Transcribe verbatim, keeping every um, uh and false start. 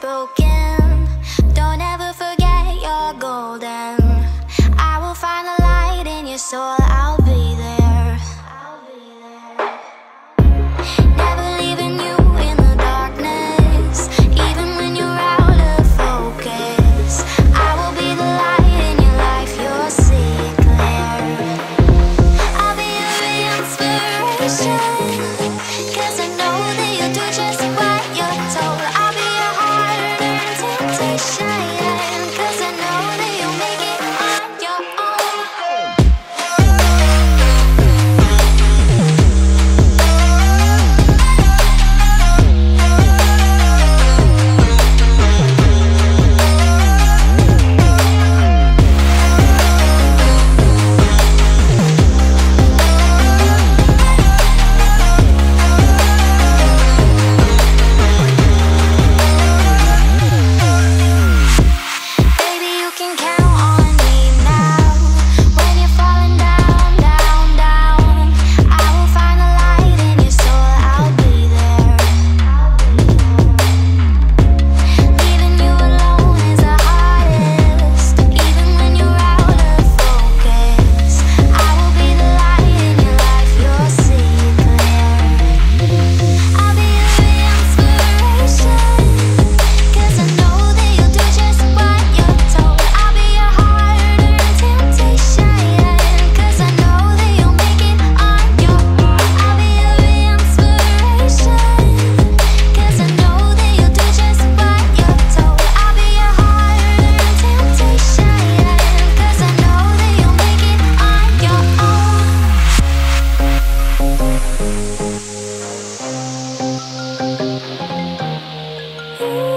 broken. Don't ever forget you're golden. I will find a light in your soul. I'll be there. I'll be there. Never leaving you in the darkness, even when you're out of focus. I will be the light in your life, you'll see it clear. I'll be your inspiration, 'cause I know that you'll do just what you're told. I'll be your heart and temptation, 'cause I know that you'll make it on your oh.